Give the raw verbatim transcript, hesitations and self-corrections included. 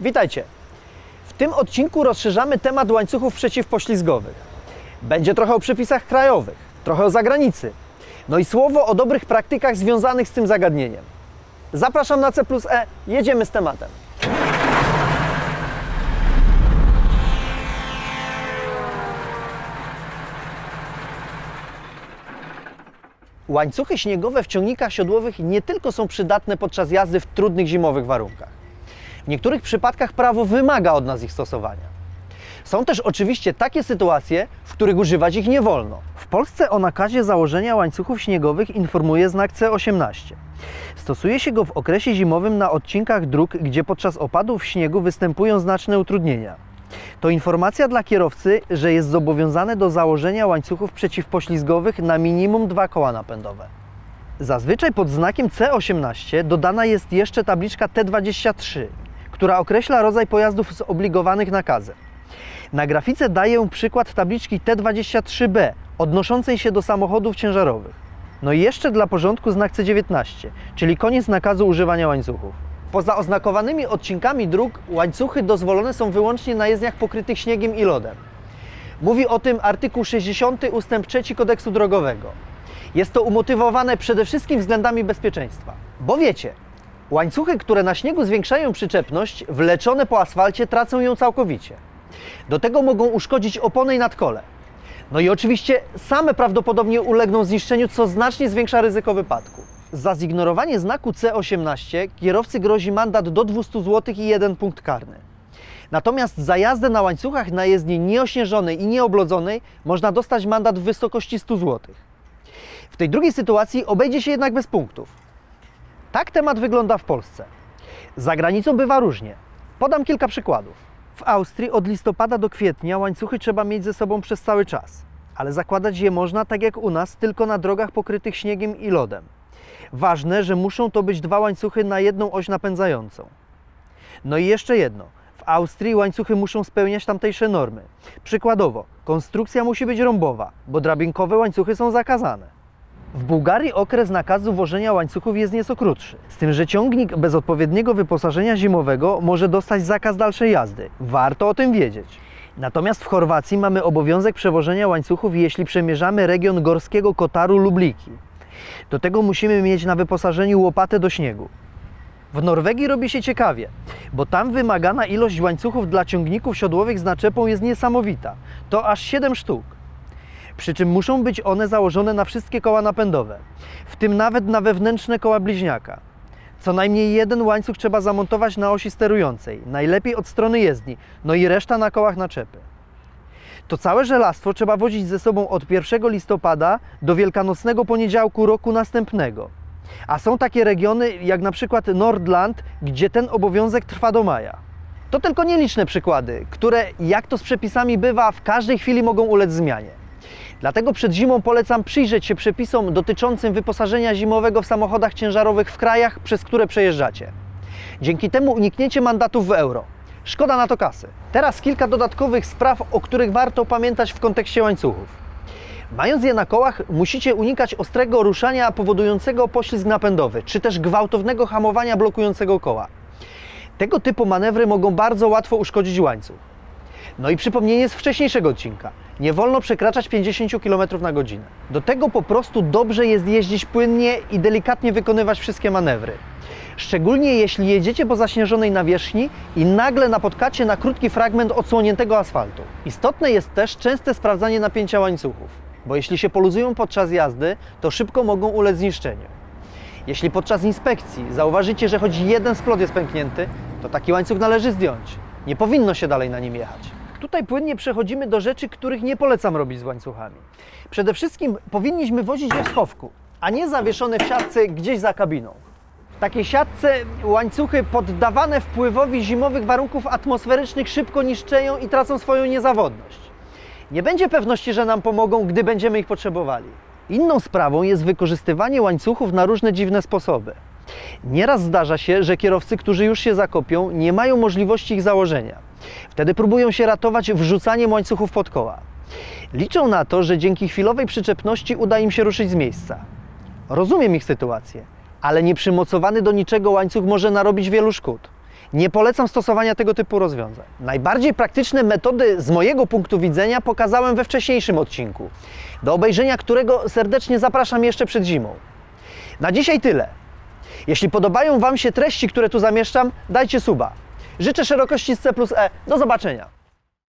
Witajcie! W tym odcinku rozszerzamy temat łańcuchów przeciwpoślizgowych. Będzie trochę o przepisach krajowych, trochę o zagranicy, no i słowo o dobrych praktykach związanych z tym zagadnieniem. Zapraszam na C plus E, jedziemy z tematem. Łańcuchy śniegowe w ciągnikach siodłowych nie tylko są przydatne podczas jazdy w trudnych zimowych warunkach. W niektórych przypadkach prawo wymaga od nas ich stosowania. Są też oczywiście takie sytuacje, w których używać ich nie wolno. W Polsce o nakazie założenia łańcuchów śniegowych informuje znak C osiemnaście. Stosuje się go w okresie zimowym na odcinkach dróg, gdzie podczas opadów śniegu występują znaczne utrudnienia. To informacja dla kierowcy, że jest zobowiązany do założenia łańcuchów przeciwpoślizgowych na minimum dwa koła napędowe. Zazwyczaj pod znakiem C osiemnaście dodana jest jeszcze tabliczka T dwadzieścia trzy, która określa rodzaj pojazdów zobligowanych nakazem. Na grafice daję przykład tabliczki T dwadzieścia trzy B odnoszącej się do samochodów ciężarowych. No i jeszcze dla porządku znak C dziewiętnaście, czyli koniec nakazu używania łańcuchów. Poza oznakowanymi odcinkami dróg łańcuchy dozwolone są wyłącznie na jezdniach pokrytych śniegiem i lodem. Mówi o tym artykuł sześćdziesiąty ustęp trzeci Kodeksu Drogowego. Jest to umotywowane przede wszystkim względami bezpieczeństwa. Bo wiecie, łańcuchy, które na śniegu zwiększają przyczepność, wleczone po asfalcie tracą ją całkowicie. Do tego mogą uszkodzić opony i nadkole. No i oczywiście same prawdopodobnie ulegną zniszczeniu, co znacznie zwiększa ryzyko wypadku. Za zignorowanie znaku C osiemnaście kierowcy grozi mandat do dwieście złotych i jeden punkt karny. Natomiast za jazdę na łańcuchach na jezdni nieośnieżonej i nieoblodzonej można dostać mandat w wysokości stu złotych. W tej drugiej sytuacji obejdzie się jednak bez punktów. Tak temat wygląda w Polsce. Za granicą bywa różnie. Podam kilka przykładów. W Austrii od listopada do kwietnia łańcuchy trzeba mieć ze sobą przez cały czas, ale zakładać je można, tak jak u nas, tylko na drogach pokrytych śniegiem i lodem. Ważne, że muszą to być dwa łańcuchy na jedną oś napędzającą. No i jeszcze jedno. W Austrii łańcuchy muszą spełniać tamtejsze normy. Przykładowo, konstrukcja musi być rąbowa, bo drabinkowe łańcuchy są zakazane. W Bułgarii okres nakazu wożenia łańcuchów jest nieco krótszy. Z tym, że ciągnik bez odpowiedniego wyposażenia zimowego może dostać zakaz dalszej jazdy. Warto o tym wiedzieć. Natomiast w Chorwacji mamy obowiązek przewożenia łańcuchów, jeśli przemierzamy region Górskiego Kotaru lub Liki. Do tego musimy mieć na wyposażeniu łopatę do śniegu. W Norwegii robi się ciekawie, bo tam wymagana ilość łańcuchów dla ciągników siodłowych z naczepą jest niesamowita. To aż siedem sztuk. Przy czym muszą być one założone na wszystkie koła napędowe, w tym nawet na wewnętrzne koła bliźniaka. Co najmniej jeden łańcuch trzeba zamontować na osi sterującej, najlepiej od strony jezdni, no i reszta na kołach naczepy. To całe żelastwo trzeba wozić ze sobą od pierwszego listopada do wielkanocnego poniedziałku roku następnego. A są takie regiony jak na przykład Nordland, gdzie ten obowiązek trwa do maja. To tylko nieliczne przykłady, które, jak to z przepisami bywa, w każdej chwili mogą ulec zmianie. Dlatego przed zimą polecam przyjrzeć się przepisom dotyczącym wyposażenia zimowego w samochodach ciężarowych w krajach, przez które przejeżdżacie. Dzięki temu unikniecie mandatów w euro. Szkoda na to kasy. Teraz kilka dodatkowych spraw, o których warto pamiętać w kontekście łańcuchów. Mając je na kołach, musicie unikać ostrego ruszania powodującego poślizg napędowy, czy też gwałtownego hamowania blokującego koła. Tego typu manewry mogą bardzo łatwo uszkodzić łańcuch. No i przypomnienie z wcześniejszego odcinka. Nie wolno przekraczać pięćdziesięciu kilometrów na godzinę. Do tego po prostu dobrze jest jeździć płynnie i delikatnie wykonywać wszystkie manewry. Szczególnie jeśli jedziecie po zaśnieżonej nawierzchni i nagle napotkacie na krótki fragment odsłoniętego asfaltu. Istotne jest też częste sprawdzanie napięcia łańcuchów, bo jeśli się poluzują podczas jazdy, to szybko mogą ulec zniszczeniu. Jeśli podczas inspekcji zauważycie, że choć jeden splot jest pęknięty, to taki łańcuch należy zdjąć. Nie powinno się dalej na nim jechać. Tutaj płynnie przechodzimy do rzeczy, których nie polecam robić z łańcuchami. Przede wszystkim powinniśmy wozić je w schowku, a nie zawieszone w siatce gdzieś za kabiną. W takiej siatce łańcuchy poddawane wpływowi zimowych warunków atmosferycznych szybko niszczeją i tracą swoją niezawodność. Nie będzie pewności, że nam pomogą, gdy będziemy ich potrzebowali. Inną sprawą jest wykorzystywanie łańcuchów na różne dziwne sposoby. Nieraz zdarza się, że kierowcy, którzy już się zakopią, nie mają możliwości ich założenia. Wtedy próbują się ratować wrzucaniem łańcuchów pod koła. Liczą na to, że dzięki chwilowej przyczepności uda im się ruszyć z miejsca. Rozumiem ich sytuację, ale nieprzymocowany do niczego łańcuch może narobić wielu szkód. Nie polecam stosowania tego typu rozwiązań. Najbardziej praktyczne metody z mojego punktu widzenia pokazałem we wcześniejszym odcinku, do obejrzenia którego serdecznie zapraszam jeszcze przed zimą. Na dzisiaj tyle. Jeśli podobają Wam się treści, które tu zamieszczam, dajcie suba. Życzę szerokości z C plus E. Do zobaczenia.